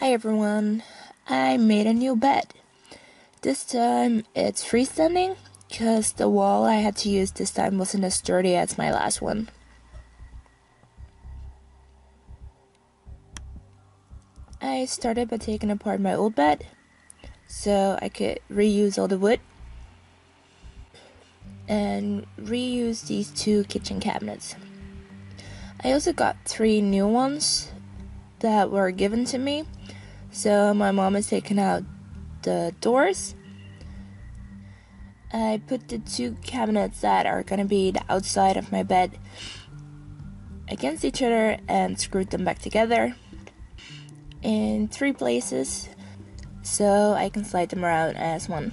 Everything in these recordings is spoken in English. Hi everyone, I made a new bed. This time it's freestanding because the wall I had to use this time wasn't as sturdy as my last one. I started by taking apart my old bed so I could reuse all the wood and reuse these two kitchen cabinets. I also got three new ones that were given to me. So my mom is taking out the doors. I put the two cabinets that are gonna be the outside of my bed against each other and screwed them back together in three places so I can slide them around as one.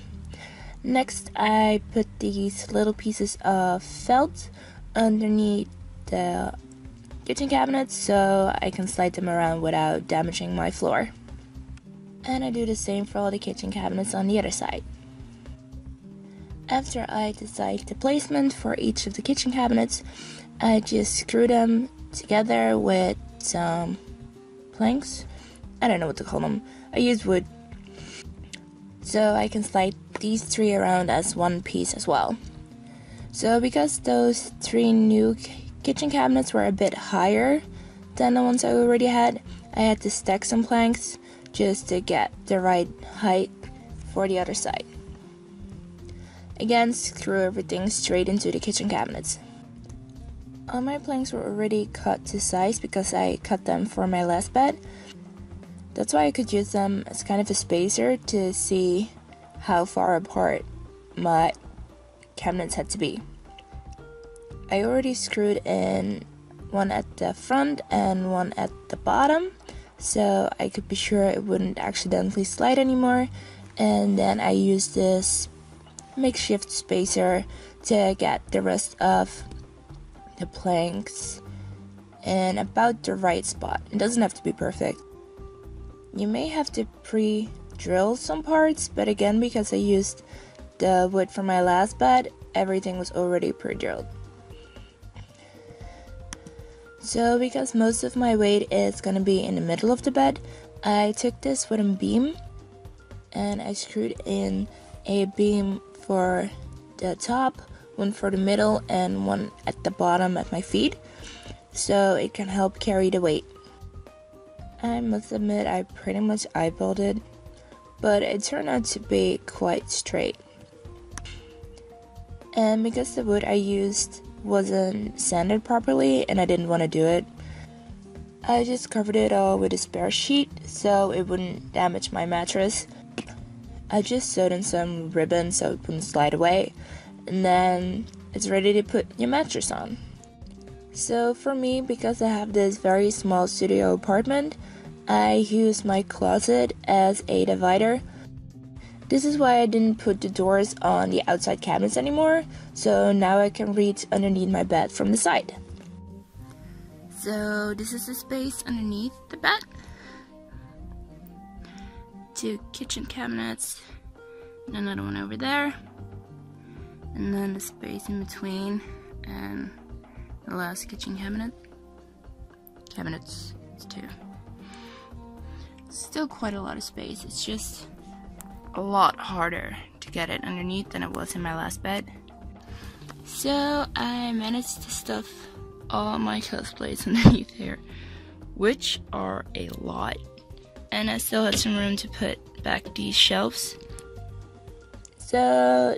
Next, I put these little pieces of felt underneath the kitchen cabinets so I can slide them around without damaging my floor. And I do the same for all the kitchen cabinets on the other side. After I decide the placement for each of the kitchen cabinets, I just screw them together with some planks. I don't know what to call them. I use wood. So I can slide these three around as one piece as well. So because those three new kitchen cabinets were a bit higher than the ones I already had, I had to stack some planks just to get the right height for the other side. Again, screw everything straight into the kitchen cabinets. All my planks were already cut to size because I cut them for my last bed. That's why I could use them as kind of a spacer to see how far apart my cabinets had to be. I already screwed in one at the front and one at the bottom so I could be sure it wouldn't accidentally slide anymore, and then I used this makeshift spacer to get the rest of the planks in about the right spot. It doesn't have to be perfect. You may have to pre-drill some parts, but again, because I used the wood from my last bed, everything was already pre-drilled. So because most of my weight is going to be in the middle of the bed, I took this wooden beam and I screwed in a beam for the top, one for the middle, and one at the bottom at my feet, so it can help carry the weight. I must admit I pretty much eyeballed it, but it turned out to be quite straight. And because the wood I used wasn't sanded properly and I didn't want to do it, I just covered it all with a spare sheet so it wouldn't damage my mattress. I just sewed in some ribbon so it wouldn't slide away, and then it's ready to put your mattress on. So for me, because I have this very small studio apartment, I use my closet as a divider. This is why I didn't put the doors on the outside cabinets anymore, so now I can reach underneath my bed from the side. So this is the space underneath the bed. Two kitchen cabinets, and another one over there, and then the space in between and the last kitchen cabinet. Cabinets, it's two. It's still quite a lot of space, it's just a lot harder to get it underneath than it was in my last bed. So I managed to stuff all my cosplays underneath here, which are a lot, and I still had some room to put back these shelves. So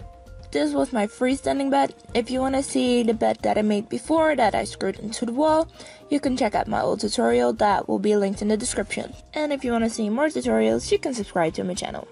this was my freestanding bed. If you want to see the bed that I made before that I screwed into the wall, you can check out my old tutorial that will be linked in the description. And if you want to see more tutorials, you can subscribe to my channel.